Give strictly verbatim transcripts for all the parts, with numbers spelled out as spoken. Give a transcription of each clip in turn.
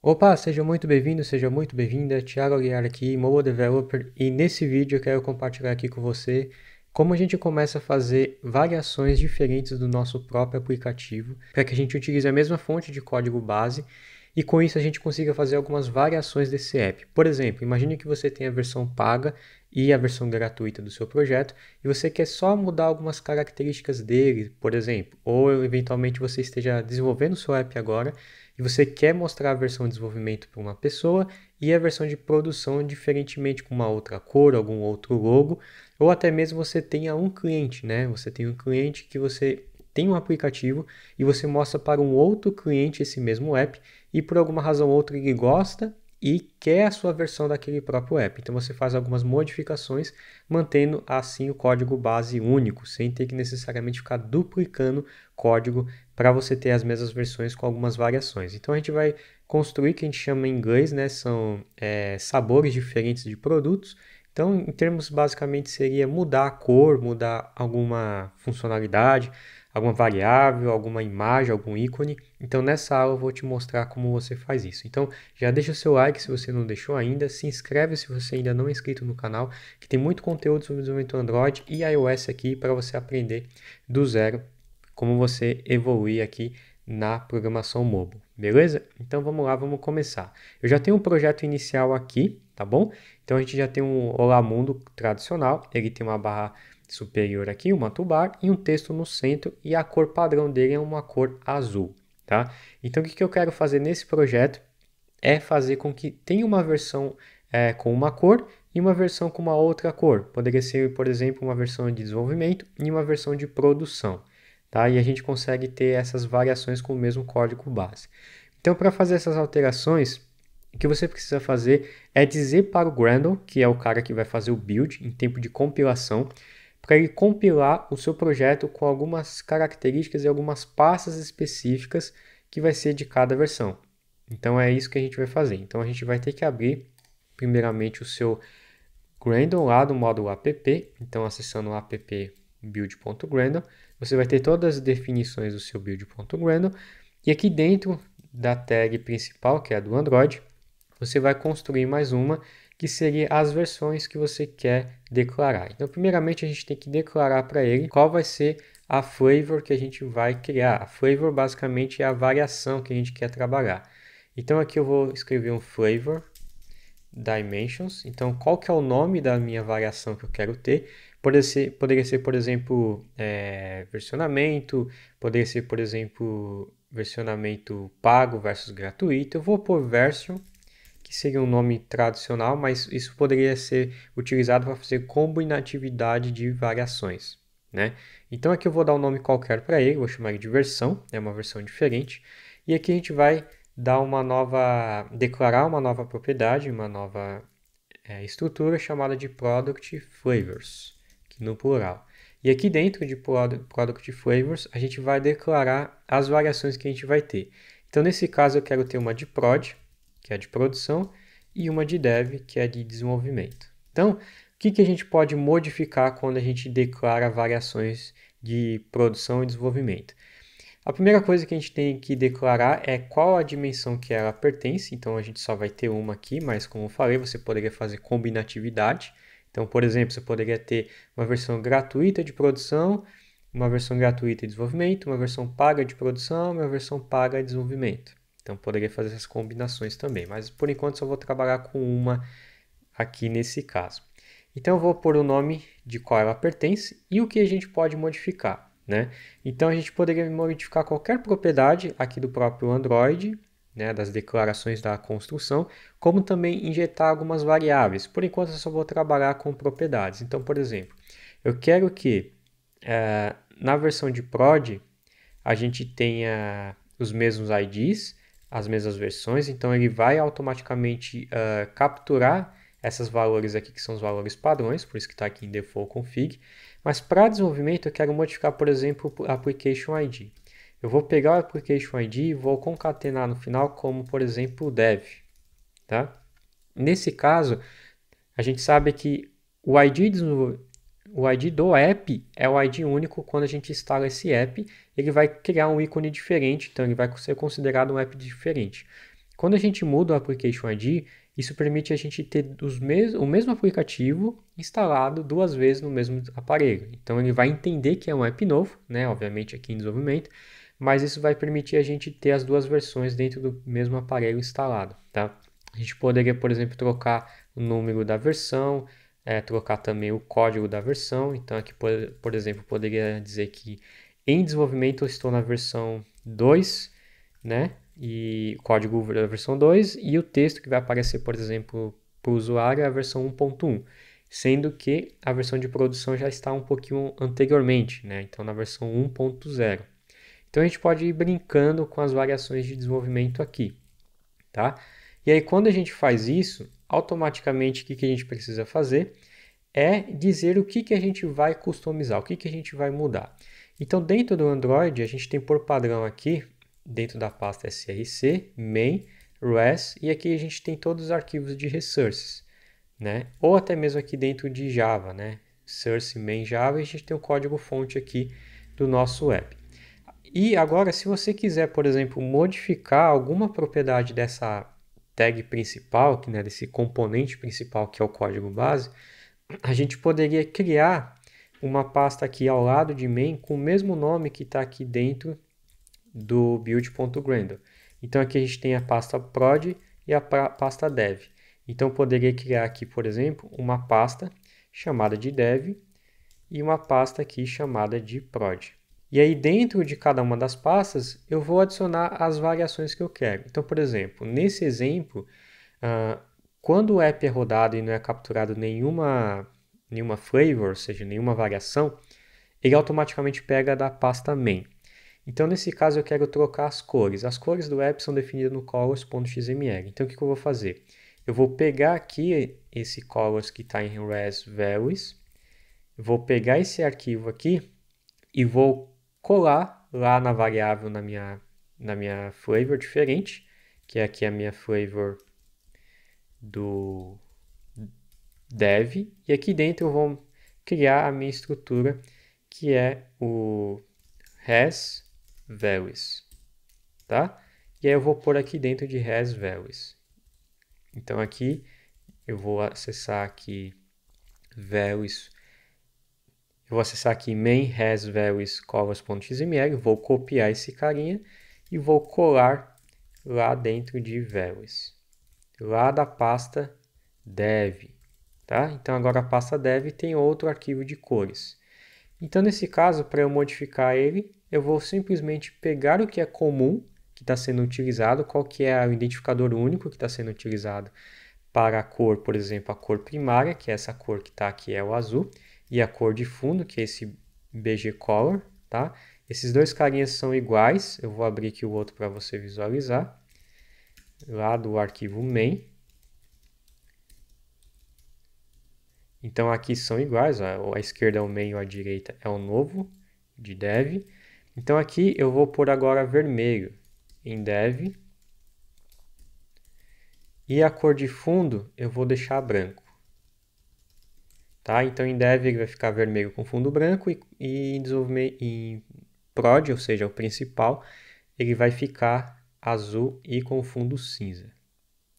Opa, seja muito bem-vindo, seja muito bem-vinda, Thiago Aguiar aqui, Mobile Developer, e nesse vídeo eu quero compartilhar aqui com você como a gente começa a fazer variações diferentes do nosso próprio aplicativo, para que a gente utilize a mesma fonte de código base, e com isso a gente consiga fazer algumas variações desse app. Por exemplo, imagine que você tem a versão paga e a versão gratuita do seu projeto, e você quer só mudar algumas características dele, por exemplo, ou eventualmente você esteja desenvolvendo o seu app agora, e você quer mostrar a versão de desenvolvimento para uma pessoa e a versão de produção diferentemente com uma outra cor, algum outro logo, ou até mesmo você tenha um cliente, né? Você tem um cliente que você tem um aplicativo e você mostra para um outro cliente esse mesmo app e por alguma razão ou outra ele gosta e quer a sua versão daquele próprio app. Então você faz algumas modificações, mantendo assim o código base único, sem ter que necessariamente ficar duplicando código para você ter as mesmas versões com algumas variações. Então a gente vai construir o que a gente chama em inglês, né, são é, sabores diferentes de produtos. Então em termos basicamente seria mudar a cor, mudar alguma funcionalidade, alguma variável, alguma imagem, algum ícone. Então nessa aula eu vou te mostrar como você faz isso. Então já deixa o seu like se você não deixou ainda, se inscreve se você ainda não é inscrito no canal, que tem muito conteúdo sobre desenvolvimento Android e iOS aqui para você aprender do zero como você evoluir aqui na programação mobile, beleza? Então vamos lá, vamos começar. Eu já tenho um projeto inicial aqui, tá bom? Então a gente já tem um Olá Mundo tradicional, ele tem uma barra superior aqui, uma toolbar e um texto no centro e a cor padrão dele é uma cor azul, tá? Então o que, que eu quero fazer nesse projeto é fazer com que tenha uma versão é, com uma cor e uma versão com uma outra cor. Poderia ser, por exemplo, uma versão de desenvolvimento e uma versão de produção, tá? E a gente consegue ter essas variações com o mesmo código base. Então para fazer essas alterações, o que você precisa fazer é dizer para o Gradle, que é o cara que vai fazer o build em tempo de compilação, para ele compilar o seu projeto com algumas características e algumas pastas específicas que vai ser de cada versão. Então é isso que a gente vai fazer. Então a gente vai ter que abrir primeiramente o seu Gradle lá do módulo app. Então acessando o app build.gradle, você vai ter todas as definições do seu build.gradle e aqui dentro da tag principal, que é a do Android, você vai construir mais uma, que seria as versões que você quer declarar. Então, primeiramente, a gente tem que declarar para ele qual vai ser a flavor que a gente vai criar. A flavor, basicamente, é a variação que a gente quer trabalhar. Então, aqui eu vou escrever um flavor dimensions. Então, qual que é o nome da minha variação que eu quero ter? Poderia ser, poderia ser por exemplo, é, versionamento, poderia ser, por exemplo, versionamento pago versus gratuito. Eu vou por version, que seria um nome tradicional, mas isso poderia ser utilizado para fazer combinatividade de variações, né? Então aqui eu vou dar um nome qualquer para ele, vou chamar ele de versão, é uma versão diferente. E aqui a gente vai dar uma nova, declarar uma nova propriedade, uma nova é, estrutura chamada de product flavors, que no plural. E aqui dentro de product flavors a gente vai declarar as variações que a gente vai ter. Então nesse caso eu quero ter uma de prod, que é de produção, e uma de dev, que é de desenvolvimento. Então, o que, que a gente pode modificar quando a gente declara variações de produção e desenvolvimento? A primeira coisa que a gente tem que declarar é qual a dimensão que ela pertence, então a gente só vai ter uma aqui, mas como eu falei, você poderia fazer combinatividade. Então, por exemplo, você poderia ter uma versão gratuita de produção, uma versão gratuita de desenvolvimento, uma versão paga de produção, uma versão paga de desenvolvimento. Então poderia fazer essas combinações também, mas por enquanto só vou trabalhar com uma aqui nesse caso. Então eu vou pôr o nome de qual ela pertence e o que a gente pode modificar, né? Então a gente poderia modificar qualquer propriedade aqui do próprio Android, né, das declarações da construção, como também injetar algumas variáveis. Por enquanto eu só vou trabalhar com propriedades. Então, por exemplo, eu quero que é, na versão de prod a gente tenha os mesmos I Ds, as mesmas versões, então ele vai automaticamente uh, capturar esses valores aqui, que são os valores padrões, por isso que está aqui em default config. Mas para desenvolvimento eu quero modificar, por exemplo, application I D. Eu vou pegar o application I D e vou concatenar no final como, por exemplo, dev, tá? Nesse caso, a gente sabe que o I D desenvolvimento, o I D do app é o I D único. Quando a gente instala esse app, ele vai criar um ícone diferente, então ele vai ser considerado um app diferente. Quando a gente muda o Application I D, isso permite a gente ter os mes o mesmo aplicativo instalado duas vezes no mesmo aparelho. Então ele vai entender que é um app novo, né? Obviamente aqui em desenvolvimento, mas isso vai permitir a gente ter as duas versões dentro do mesmo aparelho instalado, tá? A gente poderia, por exemplo, trocar o número da versão, é, trocar também o código da versão. Então aqui, por, por exemplo, poderia dizer que em desenvolvimento eu estou na versão dois, né? E o código da versão dois, e o texto que vai aparecer, por exemplo, para o usuário é a versão um ponto um, sendo que a versão de produção já está um pouquinho anteriormente, né? Então na versão um ponto zero. Então a gente pode ir brincando com as variações de desenvolvimento aqui, tá? E aí quando a gente faz isso, automaticamente o que, que a gente precisa fazer é dizer o que, que a gente vai customizar, o que, que a gente vai mudar. Então dentro do Android a gente tem por padrão aqui, dentro da pasta src, main, res, e aqui a gente tem todos os arquivos de resources, né? Ou até mesmo aqui dentro de Java, né? Source, main, Java, e a gente tem o código fonte aqui do nosso app. E agora, se você quiser, por exemplo, modificar alguma propriedade dessa tag principal, que, né, desse componente principal que é o código base, a gente poderia criar uma pasta aqui ao lado de main com o mesmo nome que está aqui dentro do build.gradle. Então aqui a gente tem a pasta prod e a pasta dev. Então eu poderia criar aqui, por exemplo, uma pasta chamada de dev e uma pasta aqui chamada de prod. E aí dentro de cada uma das pastas eu vou adicionar as variações que eu quero. Então, por exemplo, nesse exemplo, uh, quando o app é rodado e não é capturado nenhuma, nenhuma flavor, ou seja, nenhuma variação, ele automaticamente pega da pasta main. Então, nesse caso, eu quero trocar as cores. As cores do app são definidas no colors.xml. Então, o que, que eu vou fazer? Eu vou pegar aqui esse colors que está em res values, vou pegar esse arquivo aqui e vou colar lá na variável, na minha, na minha flavor diferente, que é aqui a minha flavor do dev. E aqui dentro eu vou criar a minha estrutura, que é o res values, tá? E aí eu vou pôr aqui dentro de res values. Então aqui eu vou acessar aqui values, eu vou acessar aqui main res values colors.xml, vou copiar esse carinha e vou colar lá dentro de values, lá da pasta dev, tá? Então agora a pasta dev tem outro arquivo de cores. Então nesse caso, para eu modificar ele, eu vou simplesmente pegar o que é comum, que está sendo utilizado, qual que é o identificador único que está sendo utilizado para a cor, por exemplo, a cor primária, que é essa cor que está aqui, é o azul, e a cor de fundo, que é esse B G Color, tá? Esses dois carinhas são iguais, eu vou abrir aqui o outro para você visualizar, lá do arquivo main. Então aqui são iguais, ó, a esquerda é o main, a direita é o novo, de dev. Então aqui eu vou pôr agora vermelho em dev. E a cor de fundo eu vou deixar branco. Tá? Então em dev ele vai ficar vermelho com fundo branco e, e em, em prod, ou seja, o principal, ele vai ficar azul e com fundo cinza.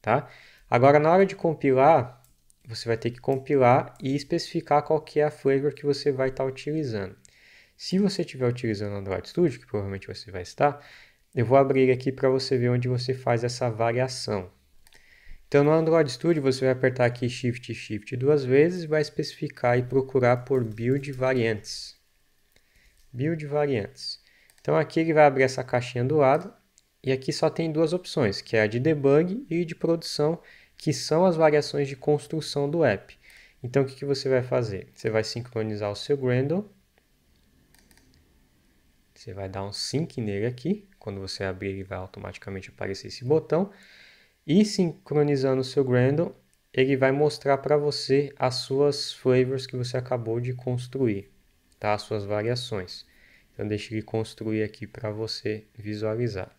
Tá? Agora na hora de compilar, você vai ter que compilar e especificar qual que é a flavor que você vai estar tá utilizando. Se você estiver utilizando Android Studio, que provavelmente você vai estar, eu vou abrir aqui para você ver onde você faz essa variação. Então no Android Studio você vai apertar aqui Shift e Shift duas vezes, vai especificar e procurar por Build Variants. Build Variants. Então aqui ele vai abrir essa caixinha do lado, e aqui só tem duas opções, que é a de debug e de produção, que são as variações de construção do app. Então o que, que você vai fazer? Você vai sincronizar o seu Gradle. Você vai dar um sync nele aqui, quando você abrir ele vai automaticamente aparecer esse botão. E sincronizando o seu Gradle, ele vai mostrar para você as suas flavors que você acabou de construir, tá? As suas variações. Então deixa ele construir aqui para você visualizar.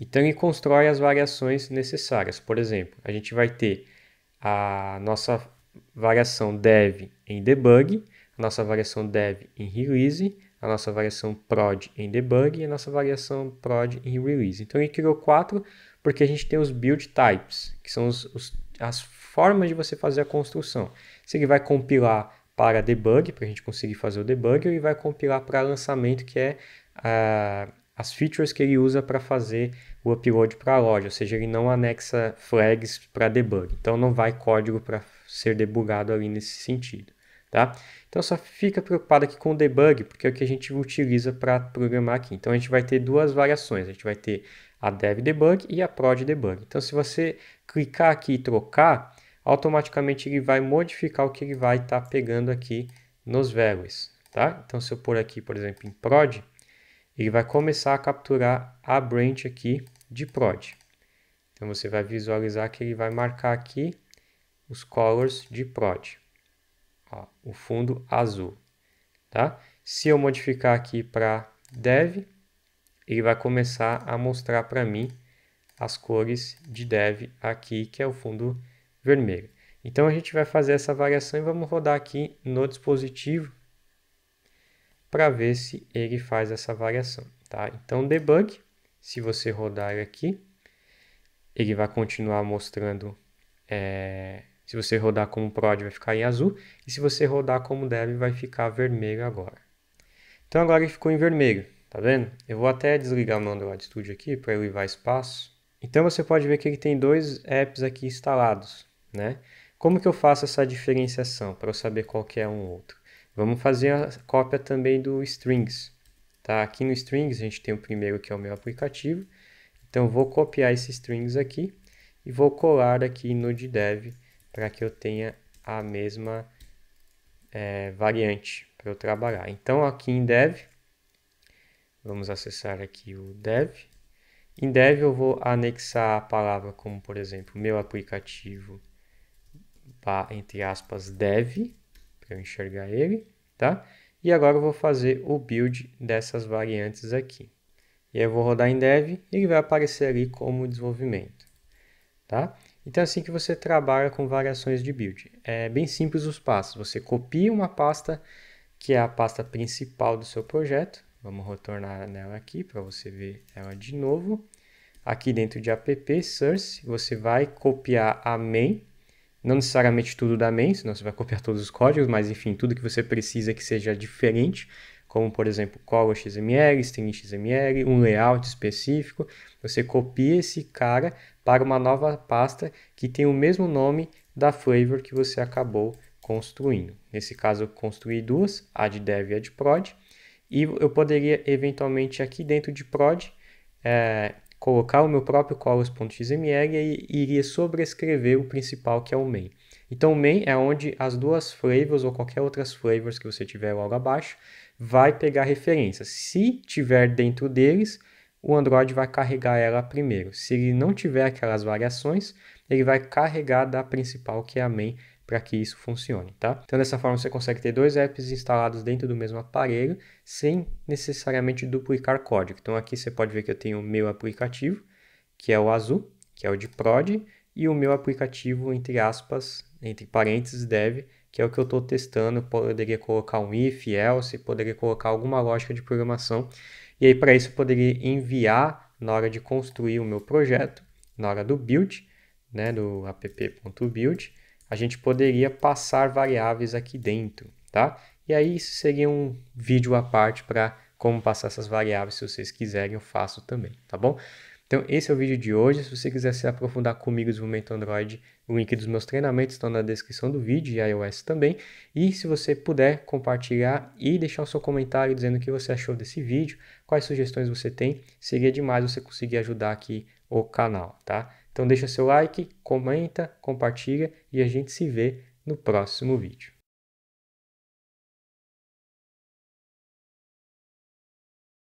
Então ele constrói as variações necessárias. Por exemplo, a gente vai ter a nossa variação dev em debug, a nossa variação dev em release, a nossa variação prod em debug e a nossa variação prod em release. Então ele criou quatro porque a gente tem os build types, que são os, os, as formas de você fazer a construção. Se ele vai compilar para debug, para a gente conseguir fazer o debug, ou ele vai compilar para lançamento, que é a, as features que ele usa para fazer o upload para a loja, ou seja, ele não anexa flags para debug, então não vai código para ser debugado ali nesse sentido. Tá? Então só fica preocupado aqui com o debug, porque é o que a gente utiliza para programar aqui. Então a gente vai ter duas variações, a gente vai ter a dev debug e a prod debug. Então se você clicar aqui e trocar, automaticamente ele vai modificar o que ele vai estar tá pegando aqui nos values. Tá? Então se eu pôr aqui, por exemplo, em prod, ele vai começar a capturar a branch aqui de prod. Então você vai visualizar que ele vai marcar aqui os colors de prod. Ó, o fundo azul, tá? Se eu modificar aqui para dev, ele vai começar a mostrar para mim as cores de dev aqui, que é o fundo vermelho. Então a gente vai fazer essa variação e vamos rodar aqui no dispositivo para ver se ele faz essa variação, tá? Então debug, se você rodar aqui, ele vai continuar mostrando... É... Se você rodar como prod, vai ficar em azul. E se você rodar como dev, vai ficar vermelho agora. Então agora ele ficou em vermelho, tá vendo? Eu vou até desligar o meu Android Studio aqui para ele levar espaço. Então você pode ver que ele tem dois apps aqui instalados, né? Como que eu faço essa diferenciação para eu saber qual que é um outro? Vamos fazer a cópia também do Strings, tá? Aqui no Strings a gente tem o primeiro, que é o meu aplicativo. Então eu vou copiar esse Strings aqui e vou colar aqui no de dev, para que eu tenha a mesma é, variante para eu trabalhar. Então aqui em dev, vamos acessar aqui o dev. Em dev eu vou anexar a palavra como, por exemplo, meu aplicativo, entre aspas, dev, para eu enxergar ele, tá? E agora eu vou fazer o build dessas variantes aqui. E aí eu vou rodar em dev e ele vai aparecer ali como desenvolvimento, tá? Então é assim que você trabalha com variações de build. É bem simples os passos. Você copia uma pasta, que é a pasta principal do seu projeto. Vamos retornar nela aqui para você ver ela de novo. Aqui dentro de app, source, você vai copiar a main. Não necessariamente tudo da main, senão você vai copiar todos os códigos, mas enfim, tudo que você precisa que seja diferente, como por exemplo, color X M L, string X M L, um layout específico, você copia esse cara para uma nova pasta que tem o mesmo nome da flavor que você acabou construindo. Nesse caso eu construí duas, a de dev e a de prod, e eu poderia eventualmente aqui dentro de prod é, colocar o meu próprio colors.xml e iria sobrescrever o principal, que é o main. Então o main é onde as duas flavors ou qualquer outras flavors que você tiver logo abaixo vai pegar referência. Se tiver dentro deles, o Android vai carregar ela primeiro. Se ele não tiver aquelas variações, ele vai carregar da principal, que é a main, para que isso funcione, tá? Então dessa forma você consegue ter dois apps instalados dentro do mesmo aparelho, sem necessariamente duplicar código. Então aqui você pode ver que eu tenho o meu aplicativo, que é o azul, que é o de prod, e o meu aplicativo, entre aspas, entre parênteses, dev, que é o que eu estou testando. Eu poderia colocar um if, else, poderia colocar alguma lógica de programação, e aí para isso eu poderia enviar na hora de construir o meu projeto, na hora do build, né, do app.build, a gente poderia passar variáveis aqui dentro, tá? E aí isso seria um vídeo à parte para como passar essas variáveis, se vocês quiserem eu faço também, tá bom? Então esse é o vídeo de hoje. Se você quiser se aprofundar comigo no desenvolvimento Android, o link dos meus treinamentos estão na descrição do vídeo, e iOS também. E se você puder compartilhar e deixar o seu comentário dizendo o que você achou desse vídeo, quais sugestões você tem, seria demais você conseguir ajudar aqui o canal, tá? Então deixa seu like, comenta, compartilha e a gente se vê no próximo vídeo.